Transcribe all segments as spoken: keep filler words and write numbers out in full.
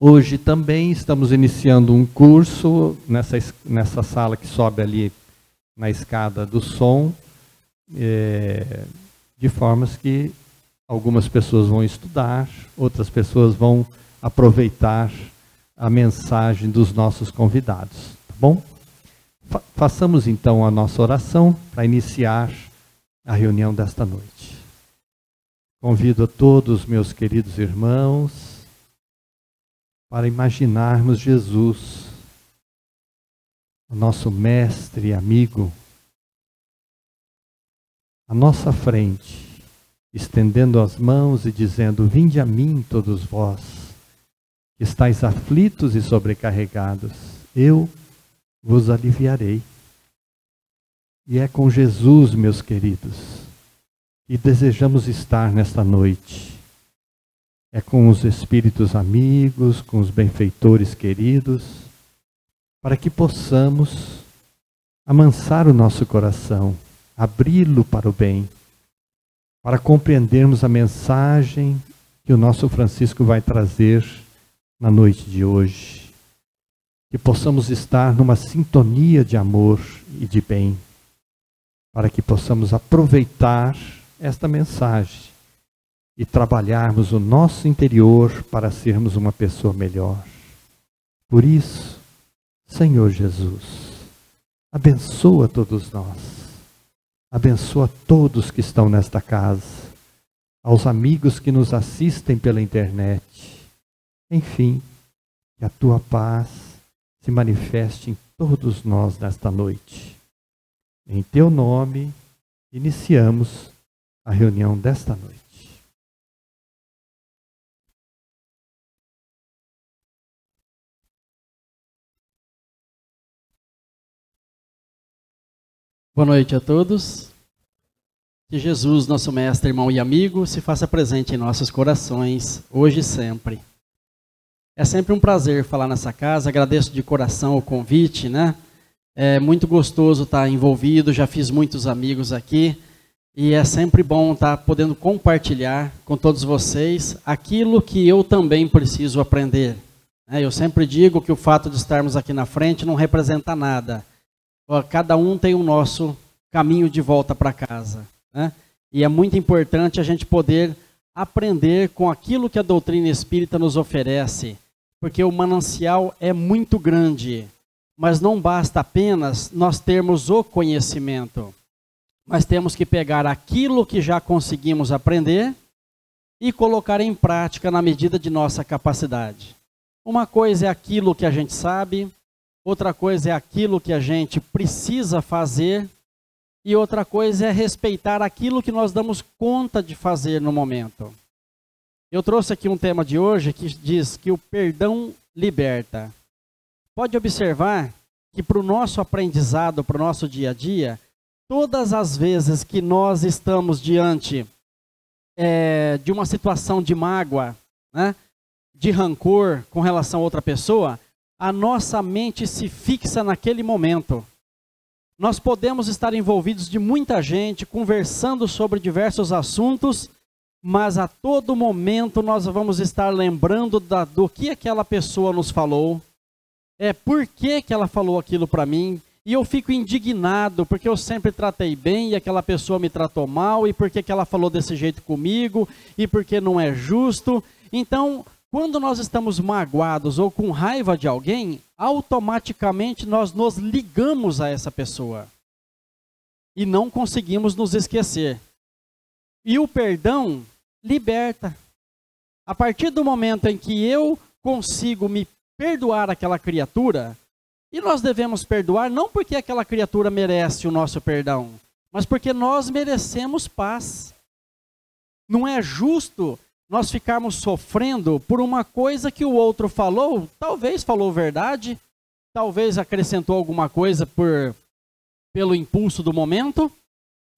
Hoje também estamos iniciando um curso nessa, nessa sala que sobe ali na escada do som, é, de formas que algumas pessoas vão estudar, outras pessoas vão aproveitar a mensagem dos nossos convidados, tá bom? Fa- façamos então a nossa oração para iniciar a reunião desta noite. Convido a todos, meus queridos irmãos, para imaginarmos Jesus, o nosso mestre e amigo, à nossa frente, estendendo as mãos e dizendo: vinde a mim todos vós, que estáis aflitos e sobrecarregados, eu vos aliviarei. E é com Jesus, meus queridos, que desejamos estar nesta noite. É com os espíritos amigos, com os benfeitores queridos, para que possamos amansar o nosso coração, abri-lo para o bem, para compreendermos a mensagem que o nosso Francisco vai trazer na noite de hoje. Que possamos estar numa sintonia de amor e de bem, para que possamos aproveitar esta mensagem e trabalharmos o nosso interior para sermos uma pessoa melhor. Por isso, Senhor Jesus, abençoa todos nós, abençoa todos que estão nesta casa, aos amigos que nos assistem pela internet. Enfim, que a Tua paz se manifeste em todos nós nesta noite. Em Teu nome, iniciamos a reunião desta noite. Boa noite a todos. Que Jesus, nosso mestre, irmão e amigo, se faça presente em nossos corações, hoje e sempre. É sempre um prazer falar nessa casa, agradeço de coração o convite, né? É muito gostoso estar envolvido, já fiz muitos amigos aqui, e é sempre bom estar podendo compartilhar com todos vocês aquilo que eu também preciso aprender. Eu sempre digo que o fato de estarmos aqui na frente não representa nada. Cada um tem o nosso caminho de volta para casa, né? E é muito importante a gente poder aprender com aquilo que a doutrina espírita nos oferece, porque o manancial é muito grande, mas não basta apenas nós termos o conhecimento, mas temos que pegar aquilo que já conseguimos aprender e colocar em prática na medida de nossa capacidade. Uma coisa é aquilo que a gente sabe, outra coisa é aquilo que a gente precisa fazer, e outra coisa é respeitar aquilo que nós damos conta de fazer no momento. Eu trouxe aqui um tema de hoje que diz que o perdão liberta. Pode observar que para o nosso aprendizado, para o nosso dia a dia, todas as vezes que nós estamos diante é, de uma situação de mágoa, né, de rancor com relação a outra pessoa, a nossa mente se fixa naquele momento. Nós podemos estar envolvidos de muita gente, conversando sobre diversos assuntos, mas a todo momento nós vamos estar lembrando da, do que aquela pessoa nos falou, é, por que que ela falou aquilo para mim, e eu fico indignado porque eu sempre tratei bem e aquela pessoa me tratou mal, e por que que ela falou desse jeito comigo, e porque não é justo. Então, quando nós estamos magoados ou com raiva de alguém, automaticamente nós nos ligamos a essa pessoa e não conseguimos nos esquecer. E o perdão liberta. A partir do momento em que eu consigo me perdoar aquela criatura, e nós devemos perdoar não porque aquela criatura merece o nosso perdão, mas porque nós merecemos paz. Não é justo nós ficarmos sofrendo por uma coisa que o outro falou, talvez falou verdade, talvez acrescentou alguma coisa por, pelo impulso do momento,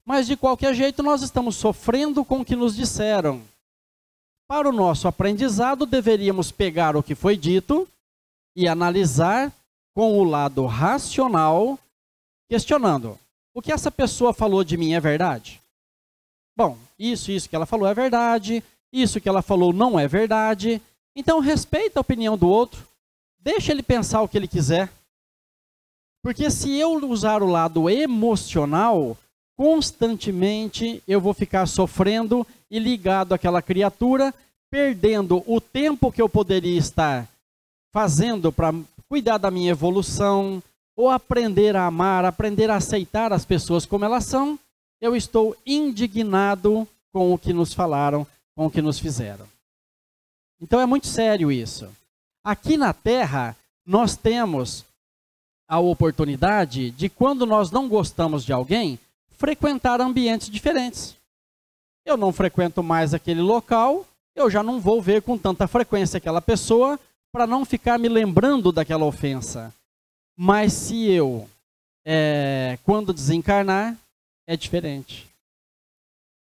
mas de qualquer jeito nós estamos sofrendo com o que nos disseram. Para o nosso aprendizado, deveríamos pegar o que foi dito e analisar com o lado racional, questionando: o que essa pessoa falou de mim é verdade? Bom, isso, isso que ela falou é verdade. Isso que ela falou não é verdade. Então respeita a opinião do outro, deixa ele pensar o que ele quiser. Porque se eu usar o lado emocional, constantemente eu vou ficar sofrendo e ligado àquela criatura, perdendo o tempo que eu poderia estar fazendo para cuidar da minha evolução, ou aprender a amar, aprender a aceitar as pessoas como elas são. Eu estou indignado com o que nos falaram, com o que nos fizeram. Então é muito sério isso. Aqui na Terra, nós temos a oportunidade de, quando nós não gostamos de alguém, frequentar ambientes diferentes. Eu não frequento mais aquele local, eu já não vou ver com tanta frequência aquela pessoa, para não ficar me lembrando daquela ofensa. Mas se eu, é, quando desencarnar, é diferente.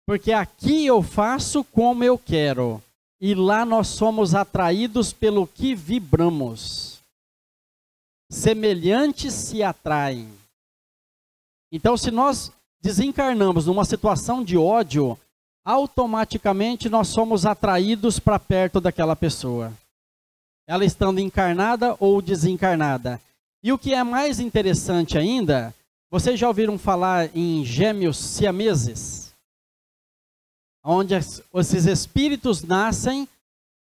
Porque aqui eu faço como eu quero. E lá nós somos atraídos pelo que vibramos. Semelhantes se atraem. Então, se nós desencarnamos numa situação de ódio, automaticamente nós somos atraídos para perto daquela pessoa. Ela estando encarnada ou desencarnada. E o que é mais interessante ainda, vocês já ouviram falar em gêmeos siameses? Onde esses espíritos nascem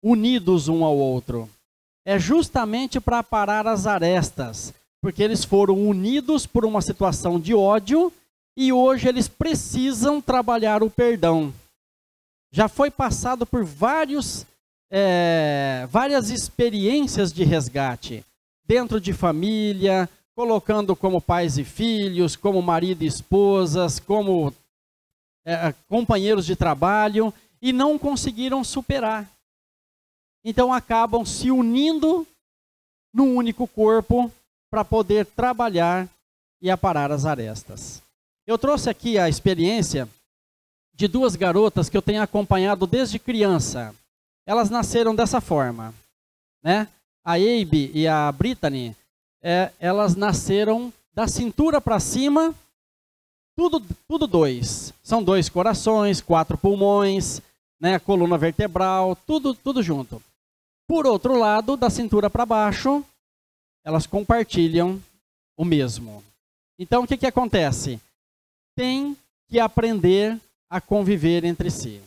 unidos um ao outro. É justamente para parar as arestas, porque eles foram unidos por uma situação de ódio e hoje eles precisam trabalhar o perdão. Já foi passado por vários, é, várias experiências de resgate, dentro de família, colocando como pais e filhos, como marido e esposas, como é, companheiros de trabalho, e não conseguiram superar. Então acabam se unindo num único corpo para poder trabalhar e aparar as arestas. Eu trouxe aqui a experiência de duas garotas que eu tenho acompanhado desde criança. Elas nasceram dessa forma, né? A Abby e a Brittany, é, elas nasceram da cintura para cima, tudo, tudo dois. São dois corações, quatro pulmões, né, coluna vertebral, tudo, tudo junto. Por outro lado, da cintura para baixo, elas compartilham o mesmo. Então, o que que acontece? Tem que aprender a conviver entre si.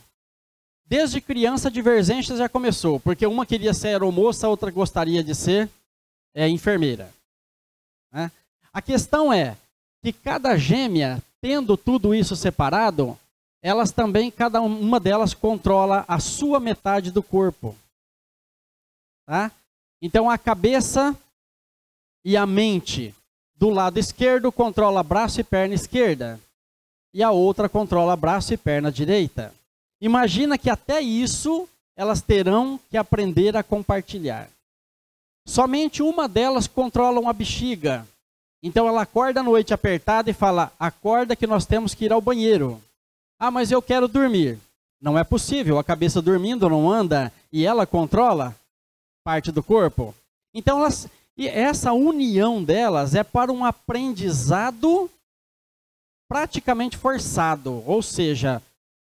Desde criança, a divergência já começou, porque uma queria ser aeromoça, a outra gostaria de ser é, enfermeira. Né? A questão é que cada gêmea, tendo tudo isso separado, elas também, cada uma delas, controla a sua metade do corpo. Tá? Então, a cabeça e a mente do lado esquerdo controla braço e perna esquerda, e a outra controla braço e perna direita. Imagina que até isso elas terão que aprender a compartilhar. Somente uma delas controla a bexiga. Então ela acorda à noite apertada e fala, acorda que nós temos que ir ao banheiro. Ah, mas eu quero dormir. Não é possível, a cabeça dormindo não anda e ela controla parte do corpo. Então elas, e essa união delas é para um aprendizado praticamente forçado, ou seja,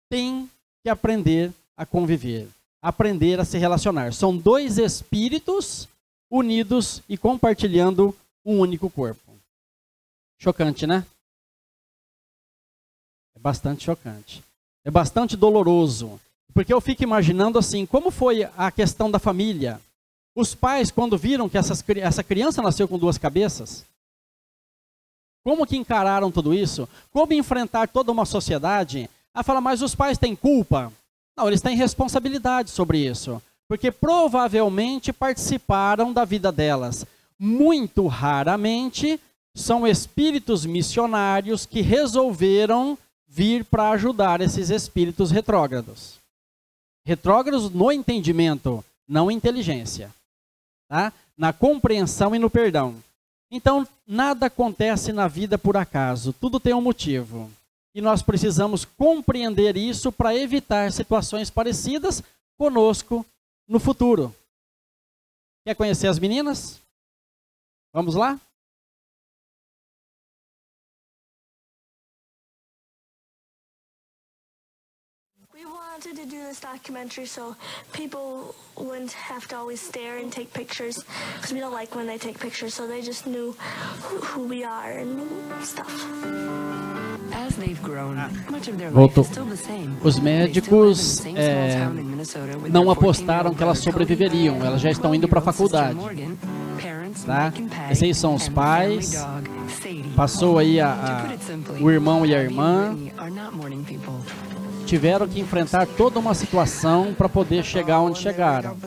tem que aprender a conviver, aprender a se relacionar. São dois espíritos unidos e compartilhando um único corpo. Chocante, né? É bastante chocante. É bastante doloroso. Porque eu fico imaginando assim, como foi a questão da família? Os pais, quando viram que essas, essa criança nasceu com duas cabeças, como que encararam tudo isso? Como enfrentar toda uma sociedade? Ela fala, mas os pais têm culpa? Não, eles têm responsabilidade sobre isso. Porque provavelmente participaram da vida delas. Muito raramente são espíritos missionários que resolveram vir para ajudar esses espíritos retrógrados. Retrógrados no entendimento, não inteligência. Tá? Na compreensão e no perdão. Então, nada acontece na vida por acaso. Tudo tem um motivo. E nós precisamos compreender isso para evitar situações parecidas conosco no futuro. Quer conhecer as meninas? Vamos lá? We were wanted to do this documentary so people wouldn't have to always stare and take pictures, because we don't like when they take pictures, so they just knew who, who we are and stuff. Voltou. Os médicos é, não apostaram que elas sobreviveriam, elas já estão indo para a faculdade. Tá? Esses são os pais, passou aí a, a, o irmão e a irmã, tiveram que enfrentar toda uma situação para poder chegar onde chegaram.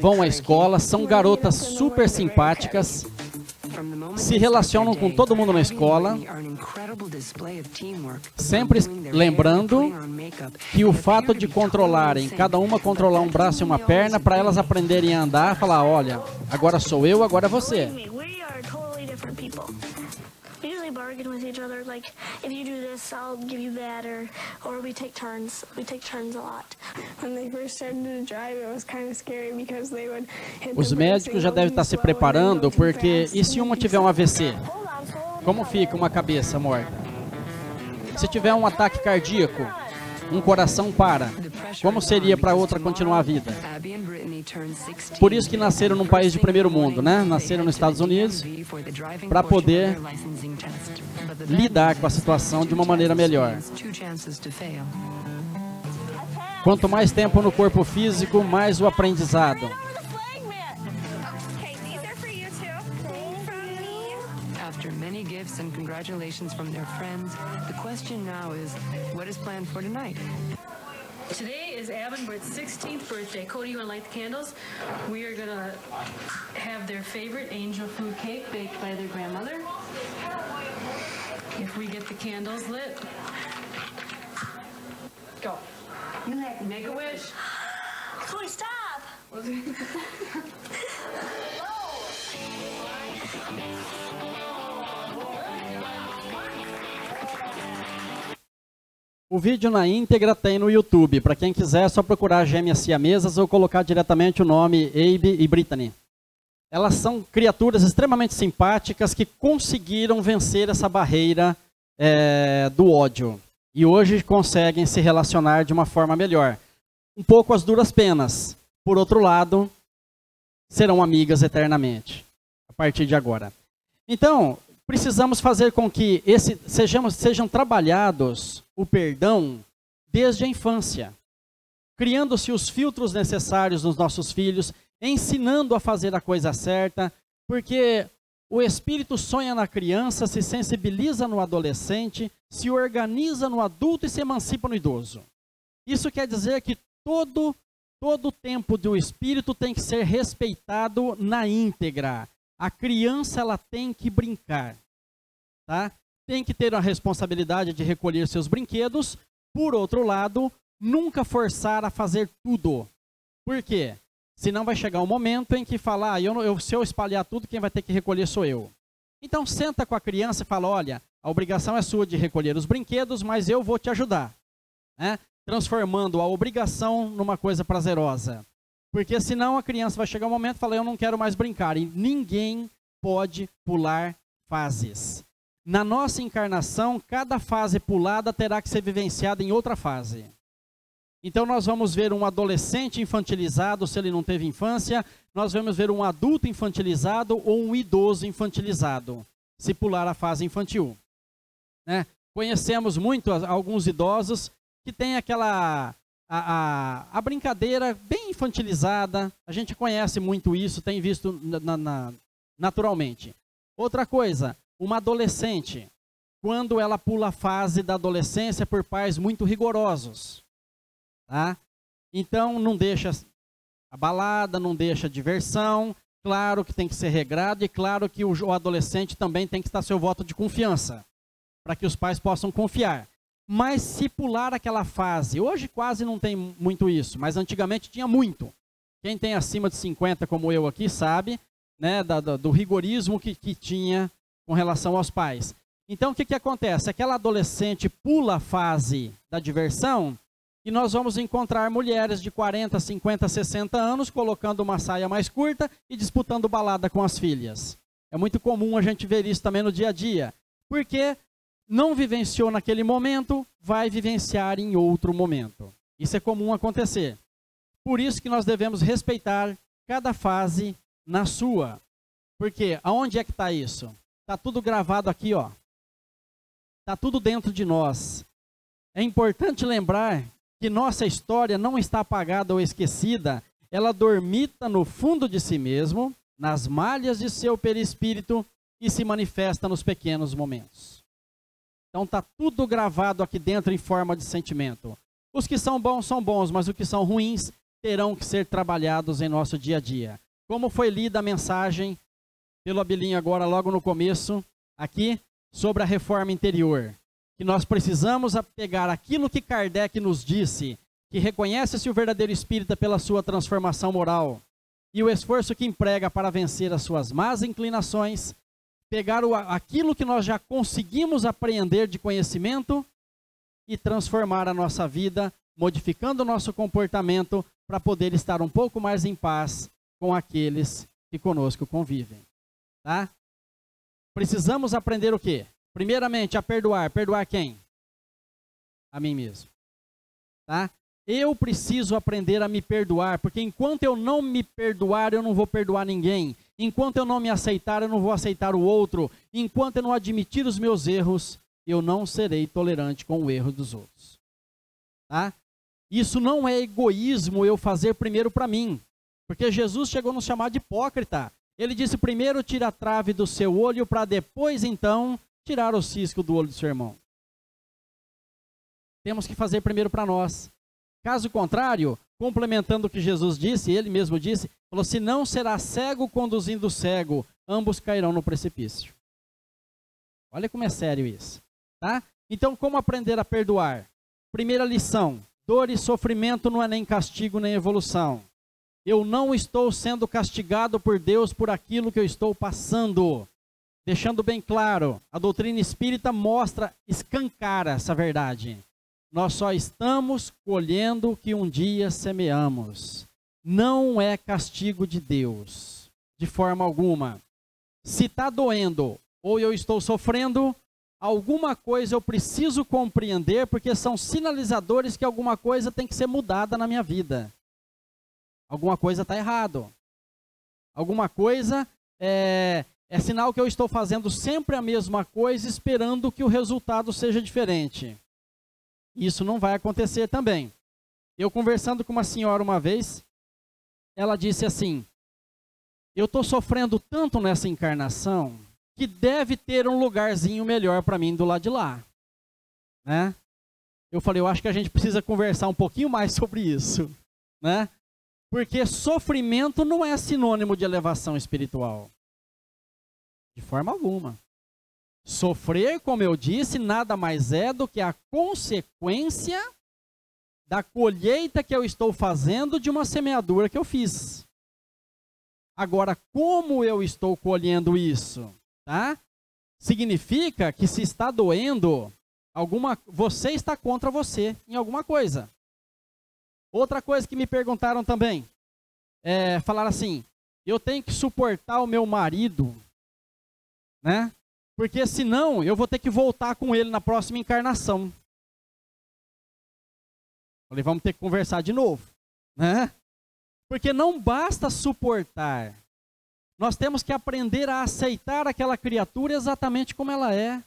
Vão à escola, são garotas super simpáticas, se relacionam com todo mundo na escola, sempre lembrando que o fato de controlarem, cada uma controlar um braço e uma perna, para elas aprenderem a andar, falar, olha, agora sou eu, agora é você. Os médicos já devem estar se preparando, porque e se uma tiver um A V C? Como fica uma cabeça morta? Se tiver um ataque cardíaco, um coração para, como seria para outra continuar a vida? Por isso que nasceram num país de primeiro mundo, né? Nasceram nos Estados Unidos para poder lidar com a situação de uma maneira melhor. Quanto mais tempo no corpo físico, mais o aprendizado. Today is Abby and Britt's sixteenth birthday. Cody, you want to light the candles? We are going to have their favorite angel food cake baked by their grandmother. If we get the candles lit, go. Make a wish. Cody, stop! O vídeo na íntegra tem no YouTube. Para quem quiser, é só procurar Gêmeas Siamesas ou colocar diretamente o nome Abby e Brittany. Elas são criaturas extremamente simpáticas que conseguiram vencer essa barreira é, do ódio. E hoje conseguem se relacionar de uma forma melhor. Um pouco às duras penas. Por outro lado, serão amigas eternamente, a partir de agora. Então, precisamos fazer com que esse, sejamos, sejam trabalhados o perdão desde a infância, criando-se os filtros necessários nos nossos filhos, ensinando a fazer a coisa certa, porque o espírito sonha na criança, se sensibiliza no adolescente, se organiza no adulto e se emancipa no idoso. Isso quer dizer que todo, todo o tempo do espírito tem que ser respeitado na íntegra. A criança ela tem que brincar, tá? Tem que ter a responsabilidade de recolher seus brinquedos. Por outro lado, nunca forçar a fazer tudo. Por quê? Senão vai chegar um momento em que falar, ah, eu, eu, se eu espalhar tudo, quem vai ter que recolher sou eu. Então senta com a criança e fala, olha, a obrigação é sua de recolher os brinquedos, mas eu vou te ajudar. Né? Transformando a obrigação numa coisa prazerosa. Porque senão a criança vai chegar um momento e falar, eu não quero mais brincar. E ninguém pode pular fases. Na nossa encarnação, cada fase pulada terá que ser vivenciada em outra fase. Então nós vamos ver um adolescente infantilizado, se ele não teve infância. Nós vamos ver um adulto infantilizado ou um idoso infantilizado, se pular a fase infantil. Né? Conhecemos muito alguns idosos que têm aquela... A, a, a brincadeira bem infantilizada, a gente conhece muito isso, tem visto na, na, naturalmente. Outra coisa, uma adolescente, quando ela pula a fase da adolescência por pais muito rigorosos, tá? Então não deixa a balada, não deixa a diversão, claro que tem que ser regrado e claro que o, o adolescente também tem que estar seu voto de confiança, para que os pais possam confiar. Mas se pular aquela fase, hoje quase não tem muito isso, mas antigamente tinha muito. Quem tem acima de cinquenta, como eu aqui, sabe, né, da, da, do rigorismo que, que tinha com relação aos pais. Então, o que, que acontece? Aquela adolescente pula a fase da diversão e nós vamos encontrar mulheres de quarenta, cinquenta, sessenta anos colocando uma saia mais curta e disputando balada com as filhas. É muito comum a gente ver isso também no dia a dia, porque... não vivenciou naquele momento, vai vivenciar em outro momento. Isso é comum acontecer. Por isso que nós devemos respeitar cada fase na sua. Porque aonde é que está isso? Está tudo gravado aqui, ó. Está tudo dentro de nós. É importante lembrar que nossa história não está apagada ou esquecida. Ela dormita no fundo de si mesmo, nas malhas de seu perispírito e se manifesta nos pequenos momentos. Então está tudo gravado aqui dentro em forma de sentimento. Os que são bons são bons, mas os que são ruins terão que ser trabalhados em nosso dia a dia. Como foi lida a mensagem pelo Abilinho agora, logo no começo, aqui, sobre a reforma interior. Que nós precisamos pegar aquilo que Kardec nos disse, que reconhece-se o verdadeiro espírita pela sua transformação moral e o esforço que emprega para vencer as suas más inclinações, pegar o, aquilo que nós já conseguimos apreender de conhecimento e transformar a nossa vida, modificando o nosso comportamento para poder estar um pouco mais em paz com aqueles que conosco convivem. Tá? Precisamos aprender o quê? Primeiramente, a perdoar. Perdoar quem? A mim mesmo. Tá? Eu preciso aprender a me perdoar, porque enquanto eu não me perdoar, eu não vou perdoar ninguém. Enquanto eu não me aceitar, eu não vou aceitar o outro. Enquanto eu não admitir os meus erros, eu não serei tolerante com o erro dos outros. Tá? Isso não é egoísmo, eu fazer primeiro para mim. Porque Jesus chegou a nos chamar de hipócrita. Ele disse, primeiro tira a trave do seu olho, para depois, então, tirar o cisco do olho do seu irmão. Temos que fazer primeiro para nós. Caso contrário, complementando o que Jesus disse, ele mesmo disse, falou, se não será cego conduzindo o cego, ambos cairão no precipício. Olha como é sério isso. Tá? Então, como aprender a perdoar? Primeira lição, dor e sofrimento não é nem castigo nem evolução. Eu não estou sendo castigado por Deus por aquilo que eu estou passando. Deixando bem claro, a doutrina espírita mostra, escancara essa verdade. Nós só estamos colhendo o que um dia semeamos. Não é castigo de Deus, de forma alguma. Se está doendo ou eu estou sofrendo, alguma coisa eu preciso compreender, porque são sinalizadores que alguma coisa tem que ser mudada na minha vida. Alguma coisa está errado. Alguma coisa é, é sinal que eu estou fazendo sempre a mesma coisa, esperando que o resultado seja diferente. Isso não vai acontecer também. Eu conversando com uma senhora uma vez, ela disse assim, eu estou sofrendo tanto nessa encarnação, que deve ter um lugarzinho melhor para mim do lado de lá. Né? Eu falei, eu acho que a gente precisa conversar um pouquinho mais sobre isso. Né? Porque sofrimento não é sinônimo de elevação espiritual. De forma alguma. Sofrer, como eu disse, nada mais é do que a consequência da colheita que eu estou fazendo de uma semeadura que eu fiz. Agora, como eu estou colhendo isso? Tá? Significa que se está doendo, alguma, você está contra você em alguma coisa. Outra coisa que me perguntaram também, é, falaram assim, eu tenho que suportar o meu marido, né? Porque senão eu vou ter que voltar com ele na próxima encarnação. Falei, vamos ter que conversar de novo. Né? Porque não basta suportar. Nós temos que aprender a aceitar aquela criatura exatamente como ela é.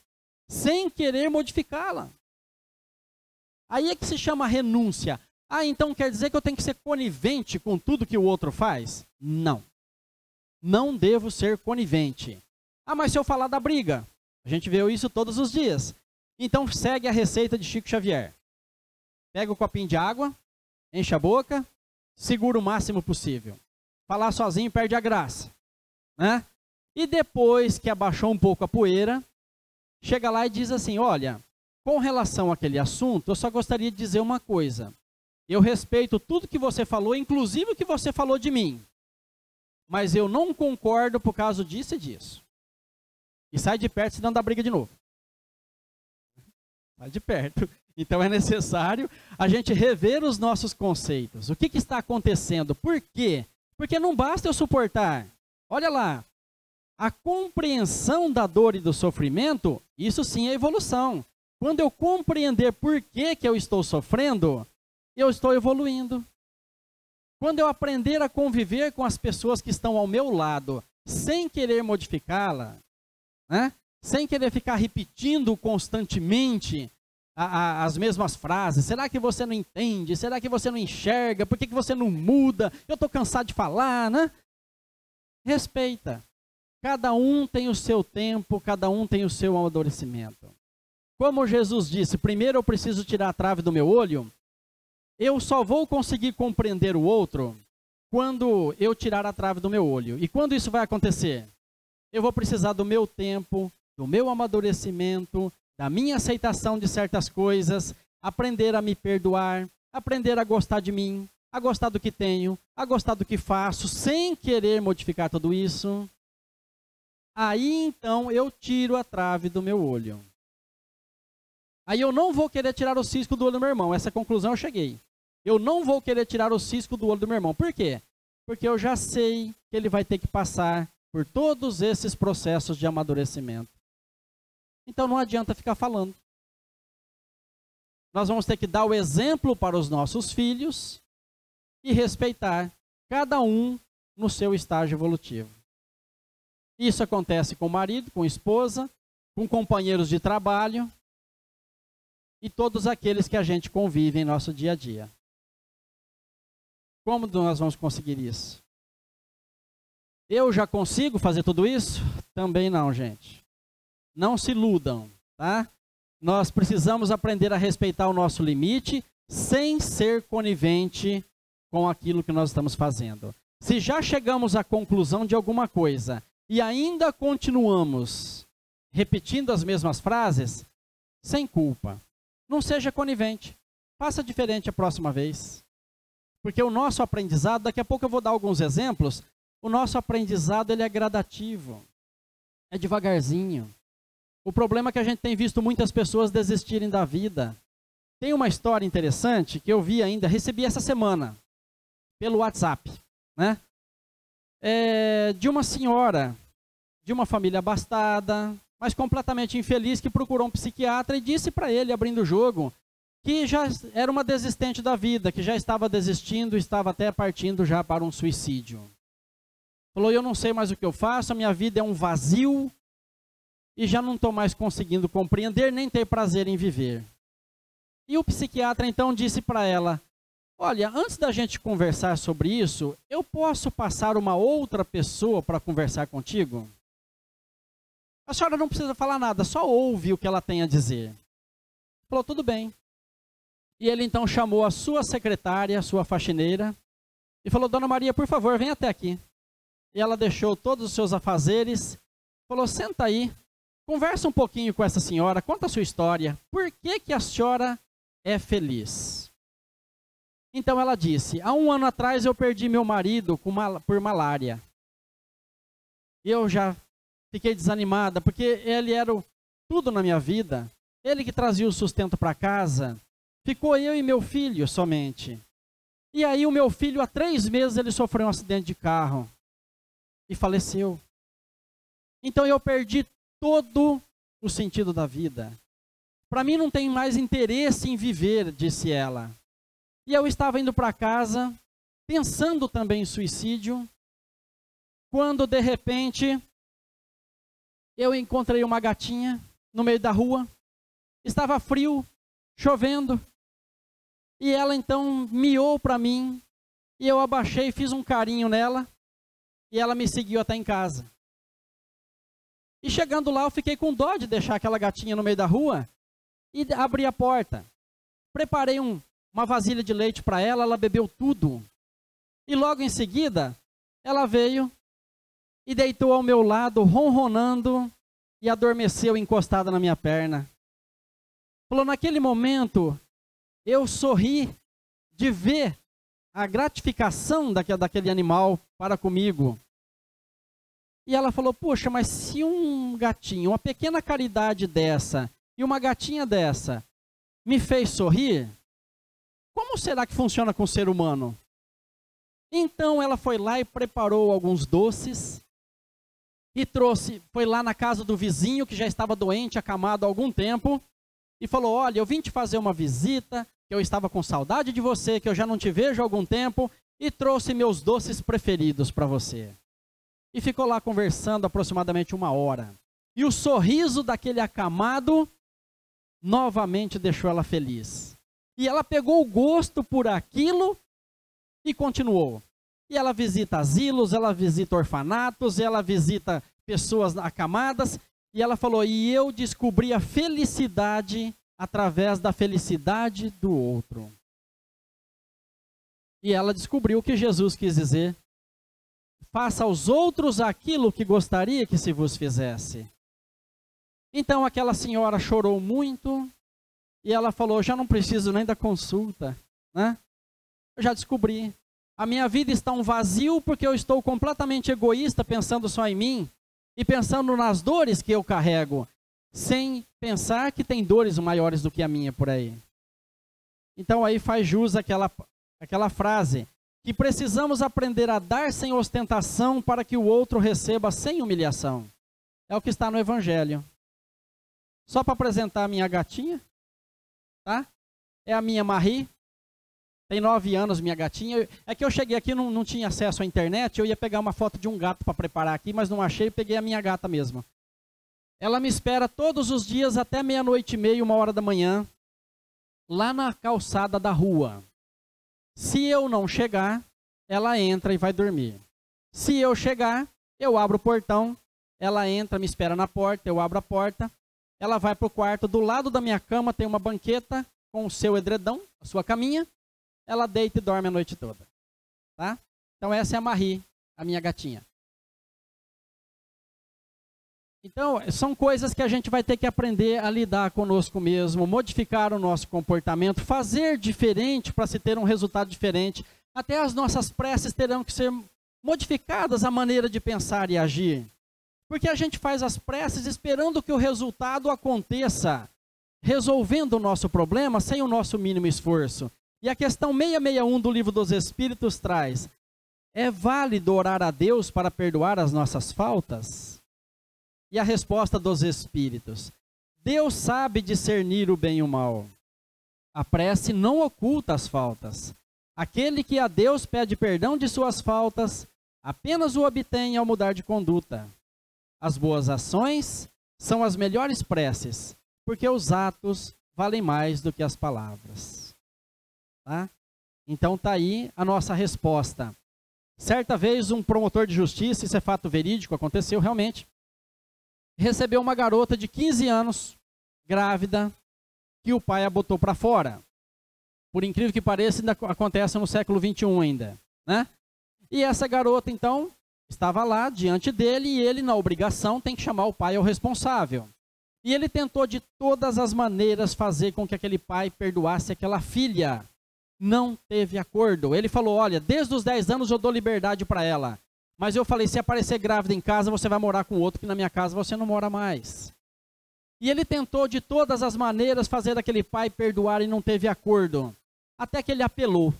Sem querer modificá-la. Aí é que se chama renúncia. Ah, então quer dizer que eu tenho que ser conivente com tudo que o outro faz? Não. Não devo ser conivente. Ah, mas se eu falar da briga, a gente vê isso todos os dias. Então segue a receita de Chico Xavier. Pega o copinho de água, enche a boca, segura o máximo possível. Falar sozinho perde a graça. Né? E depois que abaixou um pouco a poeira, chega lá e diz assim, olha, com relação àquele assunto, eu só gostaria de dizer uma coisa. Eu respeito tudo que você falou, inclusive o que você falou de mim. Mas eu não concordo por causa disso e disso. E sai de perto, senão dá briga de novo. Sai de perto. Então é necessário a gente rever os nossos conceitos. O que, que está acontecendo? Por quê? Porque não basta eu suportar. Olha lá. A compreensão da dor e do sofrimento, isso sim é evolução. Quando eu compreender por que, que eu estou sofrendo, eu estou evoluindo. Quando eu aprender a conviver com as pessoas que estão ao meu lado, sem querer modificá-la, né? Sem querer ficar repetindo constantemente a, a, as mesmas frases. Será que você não entende? Será que você não enxerga? Por que, que você não muda? Eu estou cansado de falar, né? Respeita. Cada um tem o seu tempo, cada um tem o seu amadurecimento. Como Jesus disse, primeiro eu preciso tirar a trave do meu olho. Eu só vou conseguir compreender o outro quando eu tirar a trave do meu olho. E quando isso vai acontecer? Eu vou precisar do meu tempo, do meu amadurecimento, da minha aceitação de certas coisas, aprender a me perdoar, aprender a gostar de mim, a gostar do que tenho, a gostar do que faço, sem querer modificar tudo isso. Aí, então, eu tiro a trave do meu olho. Aí eu não vou querer tirar o cisco do olho do meu irmão. Essa conclusão eu cheguei. Eu não vou querer tirar o cisco do olho do meu irmão. Por quê? Porque eu já sei que ele vai ter que passar por todos esses processos de amadurecimento. Então não adianta ficar falando. Nós vamos ter que dar o exemplo para os nossos filhos e respeitar cada um no seu estágio evolutivo. Isso acontece com o marido, com a esposa, com companheiros de trabalho e todos aqueles que a gente convive em nosso dia a dia. Como nós vamos conseguir isso? Eu já consigo fazer tudo isso? Também não, gente. Não se iludam, tá? Nós precisamos aprender a respeitar o nosso limite sem ser conivente com aquilo que nós estamos fazendo. Se já chegamos à conclusão de alguma coisa e ainda continuamos repetindo as mesmas frases, sem culpa. Não seja conivente. Faça diferente a próxima vez. Porque o nosso aprendizado, daqui a pouco eu vou dar alguns exemplos, o nosso aprendizado ele é gradativo. É devagarzinho. O problema é que a gente tem visto muitas pessoas desistirem da vida. Tem uma história interessante que eu vi ainda, recebi essa semana, pelo WhatsApp, né? É, de uma senhora, de uma família abastada, mas completamente infeliz, que procurou um psiquiatra e disse para ele, abrindo o jogo, que já era uma desistente da vida, que já estava desistindo, estava até partindo já para um suicídio. Falou, eu não sei mais o que eu faço, a minha vida é um vazio e já não estou mais conseguindo compreender, nem ter prazer em viver. E o psiquiatra então disse para ela, olha, antes da gente conversar sobre isso, eu posso passar uma outra pessoa para conversar contigo? A senhora não precisa falar nada, só ouve o que ela tem a dizer. Falou, tudo bem. E ele então chamou a sua secretária, a sua faxineira, e falou, Dona Maria, por favor, vem até aqui. E ela deixou todos os seus afazeres, falou, senta aí, conversa um pouquinho com essa senhora, conta a sua história, por que que a senhora é feliz? Então ela disse, há um ano atrás eu perdi meu marido com mal- por malária. Eu já... Fiquei desanimada, porque ele era o tudo na minha vida. Ele que trazia o sustento para casa. Ficou eu e meu filho somente. E aí o meu filho, há três meses, ele sofreu um acidente de carro. E faleceu. Então eu perdi todo o sentido da vida. Para mim não tem mais interesse em viver, disse ela. E eu estava indo para casa, pensando também em suicídio. Quando, de repente... Eu encontrei uma gatinha no meio da rua, estava frio, chovendo, e ela então miou para mim, e eu abaixei, fiz um carinho nela, e ela me seguiu até em casa. E chegando lá eu fiquei com dó de deixar aquela gatinha no meio da rua, e abri a porta. Preparei um, uma vasilha de leite para ela, ela bebeu tudo, e logo em seguida ela veio, e deitou ao meu lado, ronronando, e adormeceu encostada na minha perna. Falou, naquele momento, eu sorri de ver a gratificação daquele animal para comigo. E ela falou, poxa, mas se um gatinho, uma pequena caridade dessa, e uma gatinha dessa, me fez sorrir, como será que funciona com o ser humano? Então ela foi lá e preparou alguns doces, e trouxe, foi lá na casa do vizinho que já estava doente, acamado há algum tempo, e falou, olha, eu vim te fazer uma visita, que eu estava com saudade de você, que eu já não te vejo há algum tempo, e trouxe meus doces preferidos para você. E ficou lá conversando aproximadamente uma hora. E o sorriso daquele acamado novamente deixou ela feliz. E ela pegou o gosto por aquilo e continuou. E ela visita asilos, ela visita orfanatos, ela visita pessoas acamadas. E ela falou, e eu descobri a felicidade através da felicidade do outro. E ela descobriu o que Jesus quis dizer. Faça aos outros aquilo que gostaria que se vos fizesse. Então aquela senhora chorou muito e ela falou, já não preciso nem da consulta, né? Eu já descobri. A minha vida está um vazio porque eu estou completamente egoísta pensando só em mim e pensando nas dores que eu carrego, sem pensar que tem dores maiores do que a minha por aí. Então aí faz jus àquela, àquela frase, que precisamos aprender a dar sem ostentação para que o outro receba sem humilhação. É o que está no Evangelho. Só para apresentar a minha gatinha, tá? É a minha Marie, tem nove anos minha gatinha. É que eu cheguei aqui, não, não tinha acesso à internet, eu ia pegar uma foto de um gato para preparar aqui, mas não achei, peguei a minha gata mesmo. Ela me espera todos os dias até meia-noite e meia, uma hora da manhã, lá na calçada da rua. Se eu não chegar, ela entra e vai dormir. Se eu chegar, eu abro o portão, ela entra, me espera na porta, eu abro a porta, ela vai para o quarto, do lado da minha cama tem uma banqueta com o seu edredom, a sua caminha, ela deita e dorme a noite toda. Tá? Então essa é a Marie, a minha gatinha. Então são coisas que a gente vai ter que aprender a lidar conosco mesmo, modificar o nosso comportamento, fazer diferente para se ter um resultado diferente. Até as nossas preces terão que ser modificadas, a maneira de pensar e agir. Porque a gente faz as preces esperando que o resultado aconteça, resolvendo o nosso problema sem o nosso mínimo esforço. E a questão seiscentos e sessenta e um do Livro dos Espíritos traz, é válido orar a Deus para perdoar as nossas faltas? E a resposta dos Espíritos, Deus sabe discernir o bem e o mal. A prece não oculta as faltas. Aquele que a Deus pede perdão de suas faltas, apenas o obtém ao mudar de conduta. As boas ações são as melhores preces, porque os atos valem mais do que as palavras. Tá? Então está aí a nossa resposta. Certa vez um promotor de justiça, isso é fato verídico, aconteceu realmente, recebeu uma garota de quinze anos, grávida, que o pai a botou para fora. Por incrível que pareça, ainda acontece no século vinte e um ainda, né? E essa garota, então, estava lá diante dele e ele, na obrigação, tem que chamar o pai ao responsável. E ele tentou de todas as maneiras fazer com que aquele pai perdoasse aquela filha. Não teve acordo. Ele falou, olha, desde os dez anos eu dou liberdade para ela. Mas eu falei, se aparecer grávida em casa, você vai morar com outro, que na minha casa você não mora mais. E ele tentou de todas as maneiras fazer aquele pai perdoar e não teve acordo. Até que ele apelou.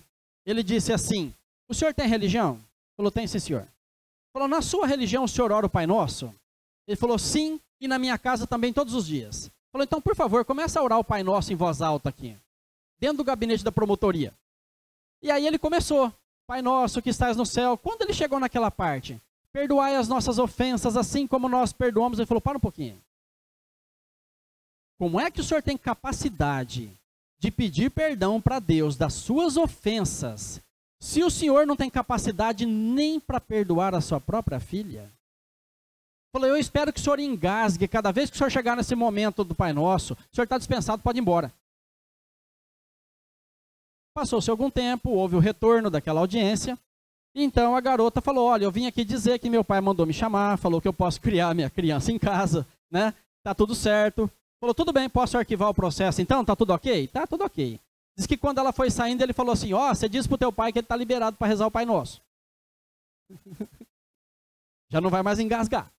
Ele disse assim, o senhor tem religião? Ele falou, tem sim, senhor. Ele falou, na sua religião o senhor ora o Pai Nosso? Ele falou, sim, e na minha casa também todos os dias. Ele falou, então por favor, começa a orar o Pai Nosso em voz alta aqui, dentro do gabinete da promotoria. E aí ele começou. Pai nosso que estás no céu, quando ele chegou naquela parte, perdoai as nossas ofensas, assim como nós perdoamos, ele falou, para um pouquinho. Como é que o senhor tem capacidade de pedir perdão para Deus das suas ofensas, se o senhor não tem capacidade nem para perdoar a sua própria filha? Ele falou, eu espero que o senhor engasgue, cada vez que o senhor chegar nesse momento do Pai Nosso, o senhor está dispensado, pode ir embora. Passou-se algum tempo, houve o retorno daquela audiência. Então a garota falou, olha, eu vim aqui dizer que meu pai mandou me chamar, falou que eu posso criar minha criança em casa, né? Tá tudo certo. Falou, tudo bem, posso arquivar o processo então? Tá tudo ok? Tá tudo ok. Diz que quando ela foi saindo, ele falou assim, ó, oh, você disse pro teu pai que ele tá liberado para rezar o Pai Nosso. Já não vai mais engasgar.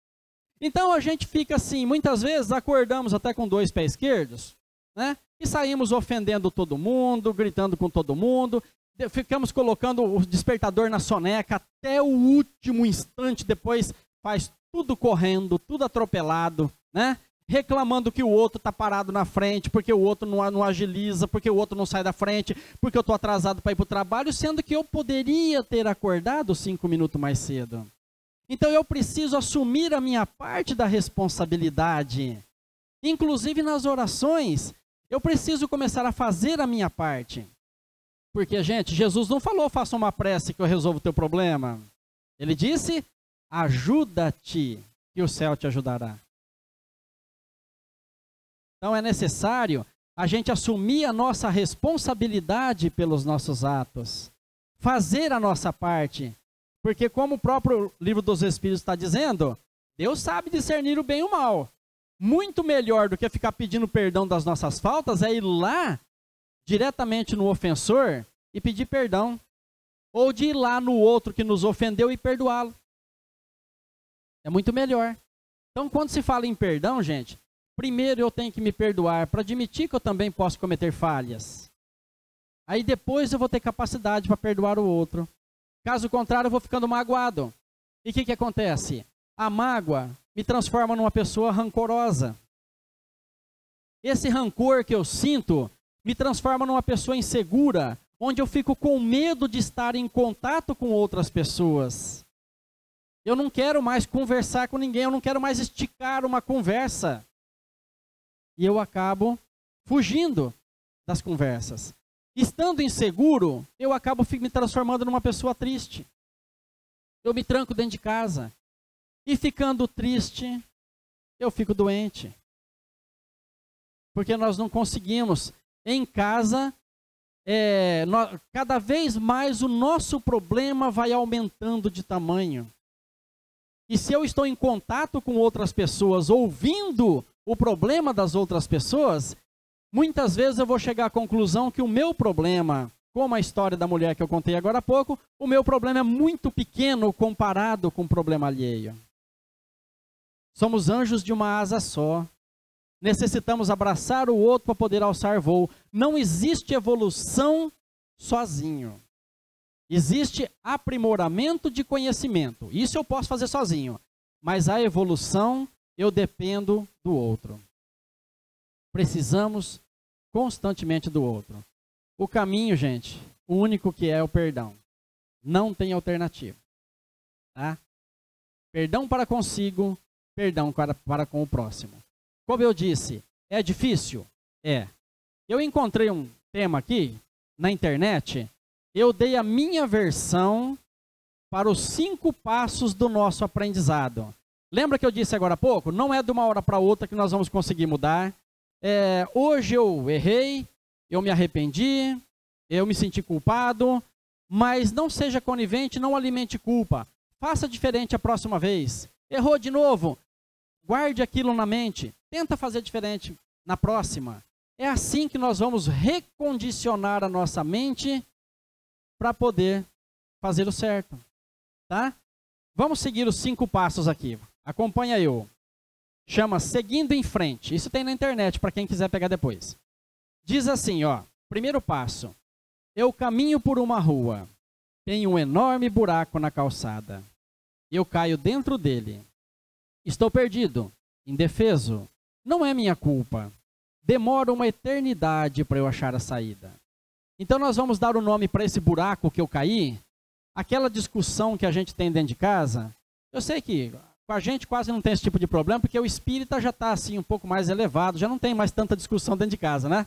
Então a gente fica assim, muitas vezes acordamos até com dois pés esquerdos, né? E saímos ofendendo todo mundo, gritando com todo mundo, ficamos colocando o despertador na soneca até o último instante, depois faz tudo correndo, tudo atropelado, né? reclamando que o outro está parado na frente, porque o outro não, não agiliza, porque o outro não sai da frente, porque eu estou atrasado para ir para o trabalho, sendo que eu poderia ter acordado cinco minutos mais cedo. Então eu preciso assumir a minha parte da responsabilidade. Inclusive nas orações, eu preciso começar a fazer a minha parte. Porque, gente, Jesus não falou, faça uma prece que eu resolvo o teu problema. Ele disse, ajuda-te, que o céu te ajudará. Então é necessário a gente assumir a nossa responsabilidade pelos nossos atos. Fazer a nossa parte. Porque como o próprio Livro dos Espíritos está dizendo, Deus sabe discernir o bem e o mal. Muito melhor do que ficar pedindo perdão das nossas faltas é ir lá diretamente no ofensor e pedir perdão, ou de ir lá no outro que nos ofendeu e perdoá-lo. É muito melhor. Então, quando se fala em perdão, gente, primeiro eu tenho que me perdoar para admitir que eu também posso cometer falhas. Aí depois eu vou ter capacidade para perdoar o outro. Caso contrário, eu vou ficando magoado. E o que que acontece? A mágoa me transforma numa pessoa rancorosa. Esse rancor que eu sinto me transforma numa pessoa insegura, onde eu fico com medo de estar em contato com outras pessoas. Eu não quero mais conversar com ninguém, eu não quero mais esticar uma conversa. E eu acabo fugindo das conversas. Estando inseguro, eu acabo me transformando numa pessoa triste. Eu me tranco dentro de casa. E ficando triste, eu fico doente. Porque nós não conseguimos... Em casa, é, no, cada vez mais o nosso problema vai aumentando de tamanho. E se eu estou em contato com outras pessoas, ouvindo o problema das outras pessoas, muitas vezes eu vou chegar à conclusão que o meu problema, como a história da mulher que eu contei agora há pouco, o meu problema é muito pequeno comparado com o problema alheio. Somos anjos de uma asa só. Necessitamos abraçar o outro para poder alçar voo. Não existe evolução sozinho. Existe aprimoramento de conhecimento. Isso eu posso fazer sozinho. Mas a evolução, eu dependo do outro. Precisamos constantemente do outro. O caminho, gente, o único que é o perdão. Não tem alternativa. Tá? Perdão para consigo, perdão para, para com o próximo. Como eu disse, é difícil? É. Eu encontrei um tema aqui, na internet, eu dei a minha versão para os cinco passos do nosso aprendizado. Lembra que eu disse agora há pouco? Não é de uma hora para outra que nós vamos conseguir mudar. É, hoje eu errei, eu me arrependi, eu me senti culpado, mas não seja conivente, não alimente culpa. Faça diferente a próxima vez. Errou de novo? Guarde aquilo na mente. Tenta fazer diferente na próxima. É assim que nós vamos recondicionar a nossa mente para poder fazer o certo. Tá? Vamos seguir os cinco passos aqui. Acompanha eu. Chama Seguindo em Frente. Isso tem na internet para quem quiser pegar depois. Diz assim, ó. Primeiro passo. Eu caminho por uma rua. Tem um enorme buraco na calçada. Eu caio dentro dele. Estou perdido, indefeso. Não é minha culpa. Demora uma eternidade para eu achar a saída. Então nós vamos dar o nome para esse buraco que eu caí, aquela discussão que a gente tem dentro de casa. Eu sei que com a gente quase não tem esse tipo de problema, porque o espírita já está assim um pouco mais elevado, já não tem mais tanta discussão dentro de casa, né?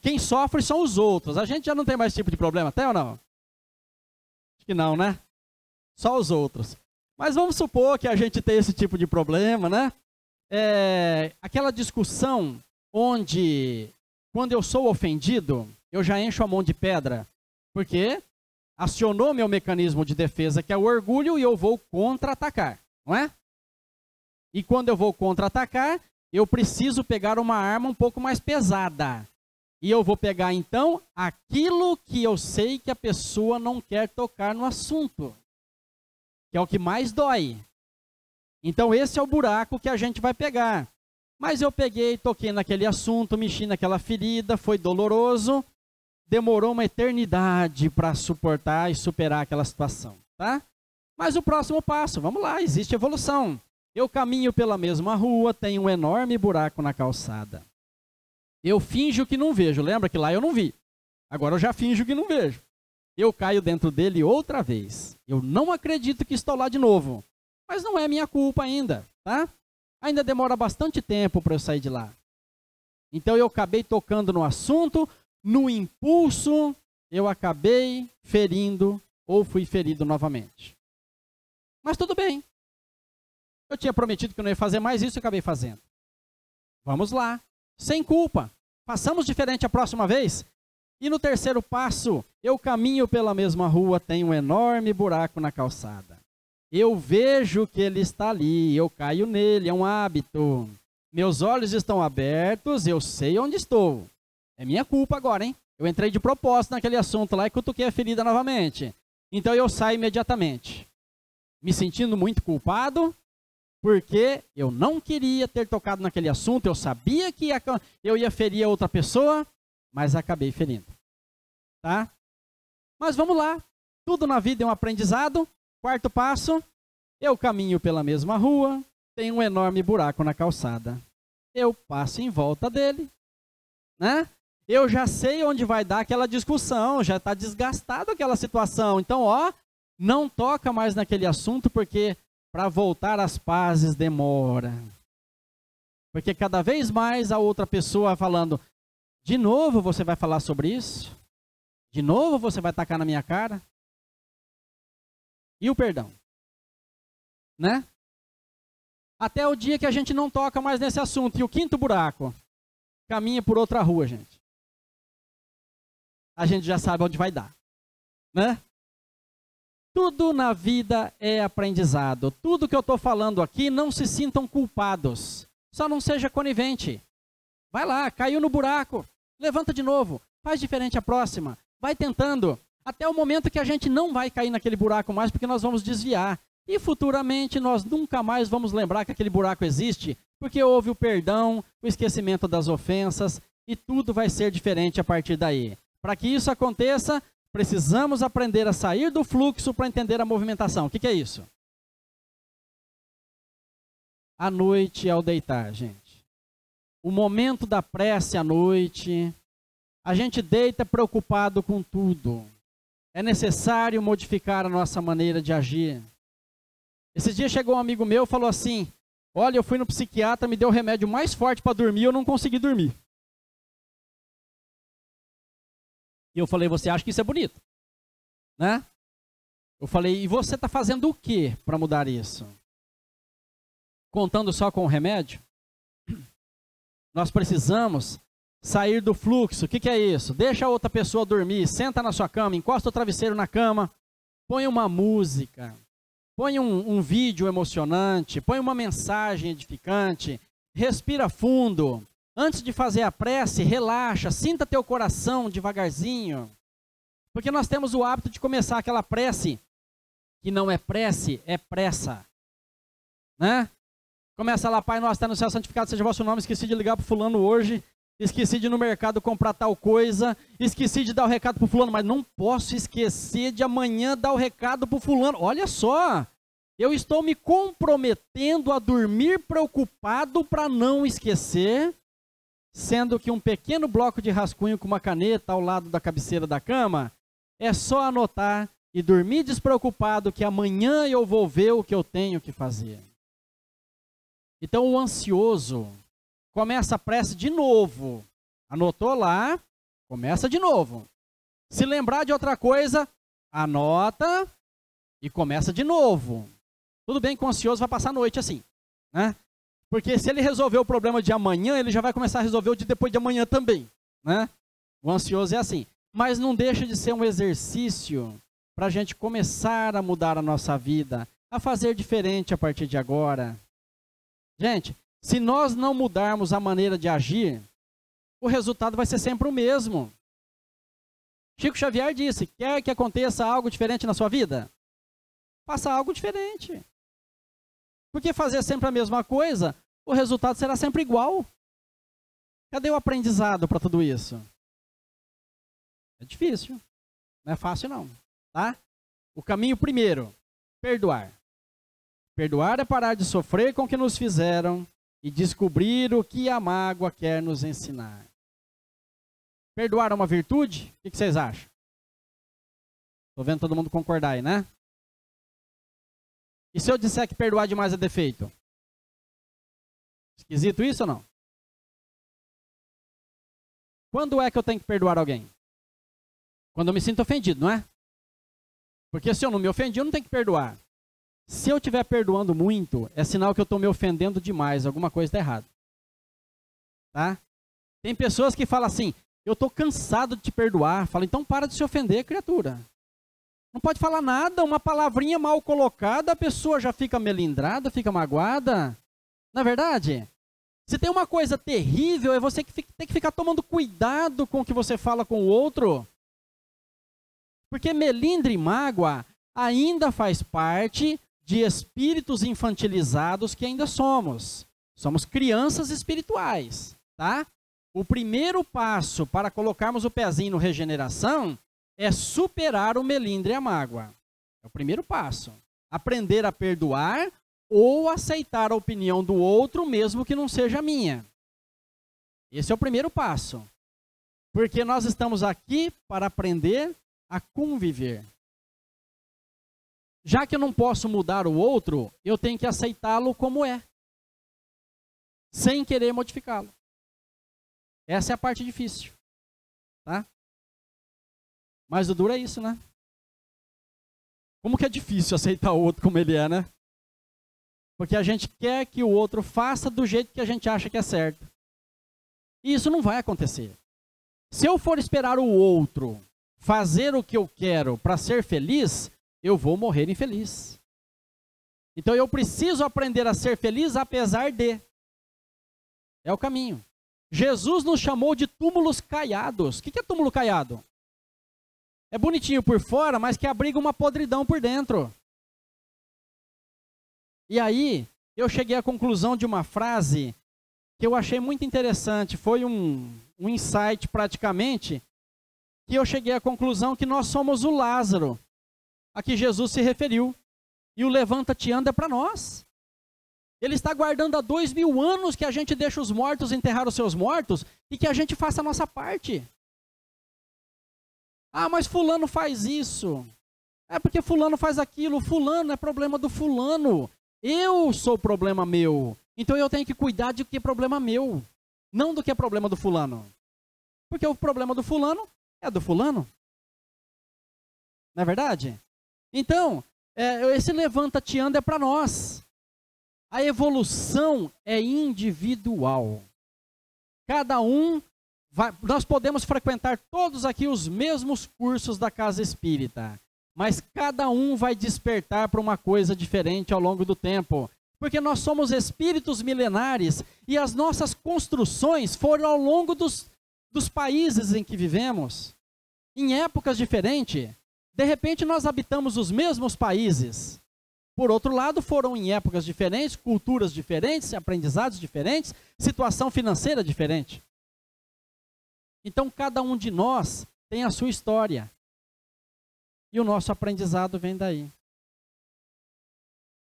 Quem sofre são os outros. A gente já não tem mais esse tipo de problema, até ou não? Acho que não, né? Só os outros. Mas vamos supor que a gente tem esse tipo de problema, né? É, aquela discussão onde, quando eu sou ofendido, eu já encho a mão de pedra. Porque acionou meu mecanismo de defesa, que é o orgulho, e eu vou contra-atacar, não é? E quando eu vou contra-atacar, eu preciso pegar uma arma um pouco mais pesada. E eu vou pegar, então, aquilo que eu sei que a pessoa não quer tocar no assunto. Que é o que mais dói. Então esse é o buraco que a gente vai pegar. Mas eu peguei, toquei naquele assunto, mexi naquela ferida, foi doloroso. Demorou uma eternidade para suportar e superar aquela situação, tá? Mas o próximo passo, vamos lá, existe evolução. Eu caminho pela mesma rua, tem um enorme buraco na calçada. Eu finjo que não vejo. Lembra que lá eu não vi. Agora eu já finjo que não vejo. Eu caio dentro dele outra vez. Eu não acredito que estou lá de novo. Mas não é minha culpa ainda, tá? Ainda demora bastante tempo para eu sair de lá. Então eu acabei tocando no assunto, no impulso, eu acabei ferindo ou fui ferido novamente. Mas tudo bem. Eu tinha prometido que não ia fazer mais isso e acabei fazendo. Vamos lá. Sem culpa. Façamos diferente a próxima vez. E no terceiro passo, eu caminho pela mesma rua, tem um enorme buraco na calçada. Eu vejo que ele está ali, eu caio nele, é um hábito. Meus olhos estão abertos, eu sei onde estou. É minha culpa agora, hein? Eu entrei de propósito naquele assunto lá e cutuquei a ferida novamente. Então eu saio imediatamente, me sentindo muito culpado, porque eu não queria ter tocado naquele assunto, eu sabia que eu ia ferir a outra pessoa, mas acabei ferindo, tá? Mas vamos lá, tudo na vida é um aprendizado. Quarto passo, eu caminho pela mesma rua, tem um enorme buraco na calçada. Eu passo em volta dele, né? Eu já sei onde vai dar aquela discussão, já está desgastado aquela situação. Então, ó, não toca mais naquele assunto, porque para voltar às pazes demora. Porque cada vez mais a outra pessoa falando... De novo você vai falar sobre isso? De novo você vai tacar na minha cara? E o perdão? Né? Até o dia que a gente não toca mais nesse assunto. E o quinto buraco? Caminha por outra rua, gente. A gente já sabe onde vai dar. Né? Tudo na vida é aprendizado. Tudo que eu estou falando aqui, não se sintam culpados. Só não seja conivente. Vai lá, caiu no buraco, levanta de novo, faz diferente a próxima, vai tentando, até o momento que a gente não vai cair naquele buraco mais, porque nós vamos desviar. E futuramente nós nunca mais vamos lembrar que aquele buraco existe, porque houve o perdão, o esquecimento das ofensas, e tudo vai ser diferente a partir daí. Para que isso aconteça, precisamos aprender a sair do fluxo para entender a movimentação. O que, que é isso? À noite ao deitar, gente. O momento da prece à noite, a gente deita preocupado com tudo. É necessário modificar a nossa maneira de agir. Esses dias chegou um amigo meu e falou assim, olha, eu fui no psiquiatra, me deu o remédio mais forte para dormir, eu não consegui dormir. E eu falei, você acha que isso é bonito? Né? Eu falei, e você está fazendo o quê para mudar isso? Contando só com o remédio? Nós precisamos sair do fluxo. O que, que é isso? Deixa a outra pessoa dormir, senta na sua cama, encosta o travesseiro na cama, põe uma música, põe um, um vídeo emocionante, põe uma mensagem edificante, respira fundo. Antes de fazer a prece, relaxa, sinta teu coração devagarzinho. Porque nós temos o hábito de começar aquela prece, que não é prece, é pressa. Né? Começa lá, Pai nosso, está no céu, santificado seja o vosso nome, esqueci de ligar para o fulano hoje, esqueci de ir no mercado comprar tal coisa, esqueci de dar o recado para o fulano, mas não posso esquecer de amanhã dar o recado para o fulano. Olha só, eu estou me comprometendo a dormir preocupado para não esquecer, sendo que um pequeno bloco de rascunho com uma caneta ao lado da cabeceira da cama, é só anotar e dormir despreocupado que amanhã eu vou ver o que eu tenho que fazer. Então o ansioso começa a prece de novo. Anotou lá, começa de novo. Se lembrar de outra coisa, anota e começa de novo. Tudo bem que o ansioso vai passar a noite assim, né? Porque se ele resolver o problema de amanhã, ele já vai começar a resolver o de depois de amanhã também, né? O ansioso é assim. Mas não deixa de ser um exercício para a gente começar a mudar a nossa vida, a fazer diferente a partir de agora. Gente, se nós não mudarmos a maneira de agir, o resultado vai ser sempre o mesmo. Chico Xavier disse, quer que aconteça algo diferente na sua vida? Faça algo diferente. Porque fazer sempre a mesma coisa, o resultado será sempre igual. Cadê o aprendizado para tudo isso? É difícil. Não é fácil não, tá? O caminho primeiro, perdoar. Perdoar é parar de sofrer com o que nos fizeram e descobrir o que a mágoa quer nos ensinar. Perdoar é uma virtude? O que vocês acham? Estou vendo todo mundo concordar aí, né? E se eu disser que perdoar demais é defeito? Esquisito isso ou não? Quando é que eu tenho que perdoar alguém? Quando eu me sinto ofendido, não é? Porque se eu não me ofendi, eu não tenho que perdoar. Se eu estiver perdoando muito, é sinal que eu estou me ofendendo demais, alguma coisa está errada. Tá? Tem pessoas que falam assim, eu estou cansado de te perdoar. Fala, então para de se ofender, criatura. Não pode falar nada, uma palavrinha mal colocada, a pessoa já fica melindrada, fica magoada. Não é verdade? Se tem uma coisa terrível, é você que tem que ficar tomando cuidado com o que você fala com o outro. Porque melindre e mágoa ainda faz parte de espíritos infantilizados que ainda somos. Somos crianças espirituais, tá? O primeiro passo para colocarmos o pezinho no regeneração é superar o melindre e a mágoa. É o primeiro passo. Aprender a perdoar ou aceitar a opinião do outro, mesmo que não seja minha. Esse é o primeiro passo. Porque nós estamos aqui para aprender a conviver. Já que eu não posso mudar o outro, eu tenho que aceitá-lo como é, sem querer modificá-lo. Essa é a parte difícil, tá? Mas o duro é isso, né? Como que é difícil aceitar o outro como ele é, né? Porque a gente quer que o outro faça do jeito que a gente acha que é certo. E isso não vai acontecer. Se eu for esperar o outro fazer o que eu quero para ser feliz, eu vou morrer infeliz. Então eu preciso aprender a ser feliz apesar de. É o caminho. Jesus nos chamou de túmulos caiados. O que é túmulo caiado? É bonitinho por fora, mas que abriga uma podridão por dentro. E aí, eu cheguei à conclusão de uma frase que eu achei muito interessante. Foi um, um insight praticamente, que eu cheguei à conclusão que nós somos o Lázaro, a que Jesus se referiu. E o levanta-te anda é para nós. Ele está guardando há dois mil anos que a gente deixa os mortos enterrar os seus mortos e que a gente faça a nossa parte. Ah, mas fulano faz isso. É porque fulano faz aquilo. Fulano é problema do fulano. Eu sou problema meu, então eu tenho que cuidar do que é problema meu, não do que é problema do fulano. Porque o problema do fulano é do fulano. Não é verdade? Então, é, esse levanta-te anda é para nós. A evolução é individual. Cada um, vai, nós podemos frequentar todos aqui os mesmos cursos da Casa Espírita. Mas cada um vai despertar para uma coisa diferente ao longo do tempo. Porque nós somos espíritos milenares e as nossas construções foram ao longo dos, dos países em que vivemos. Em épocas diferentes, de repente nós habitamos os mesmos países. Por outro lado, foram em épocas diferentes, culturas diferentes, aprendizados diferentes, situação financeira diferente. Então cada um de nós tem a sua história. E o nosso aprendizado vem daí.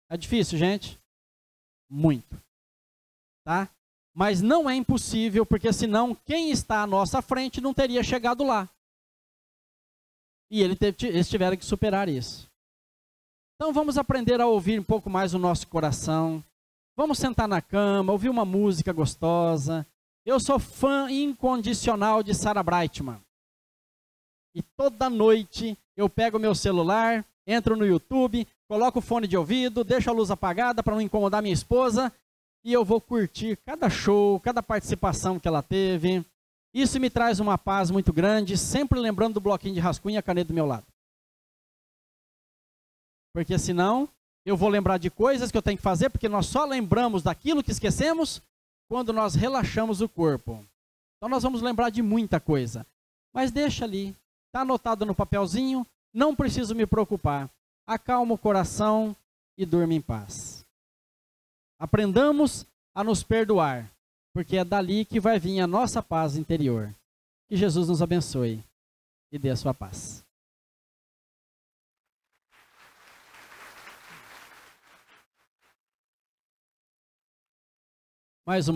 É difícil, gente? Muito. Tá? Mas não é impossível, porque senão quem está à nossa frente não teria chegado lá. E ele teve, eles tiveram que superar isso. Então vamos aprender a ouvir um pouco mais o nosso coração. Vamos sentar na cama, ouvir uma música gostosa. Eu sou fã incondicional de Sarah Brightman. E toda noite eu pego meu celular, entro no YouTube, coloco o fone de ouvido, deixo a luz apagada para não incomodar minha esposa e eu vou curtir cada show, cada participação que ela teve. Isso me traz uma paz muito grande, sempre lembrando do bloquinho de rascunho e a caneta do meu lado. Porque senão eu vou lembrar de coisas que eu tenho que fazer, porque nós só lembramos daquilo que esquecemos quando nós relaxamos o corpo. Então nós vamos lembrar de muita coisa. Mas deixa ali. Está anotado no papelzinho, não preciso me preocupar. Acalma o coração e durma em paz. Aprendamos a nos perdoar, porque é dali que vai vir a nossa paz interior. Que Jesus nos abençoe e dê a sua paz. Mais uma